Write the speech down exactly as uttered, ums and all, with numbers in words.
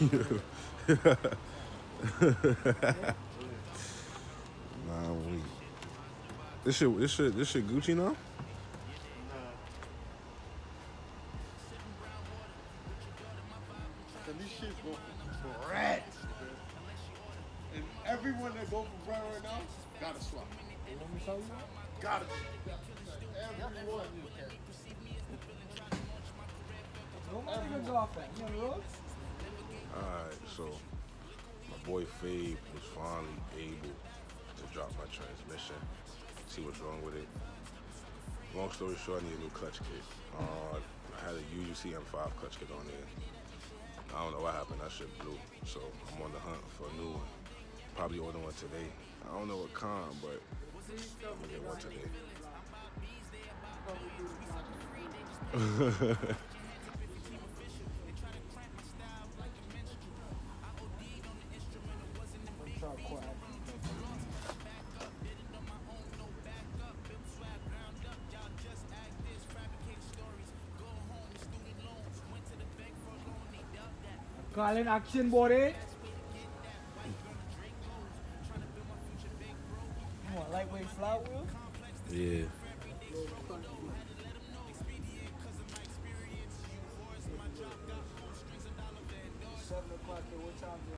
you. Nah, we. This shit, this shit, this shit Gucci now? And these shits go for red. And everyone that go for red right now, gotta swap. You want me to tell you that? Gotta swap. Everyone. Nobody can go off that. You know what? Alright, so my boy Fabe was finally able to drop my transmission. See what's wrong with it. Long story short, I need a new clutch kit. Uh, I had a U U C M five clutch kit on there. I don't know what happened, that shit blew. So I'm on the hunt for a new one. Probably order one today. I don't know what kind, but I'm gonna get one today. Call in action, buddy. You want a lightweight flat wheel? Yeah. seven o'clock, what time?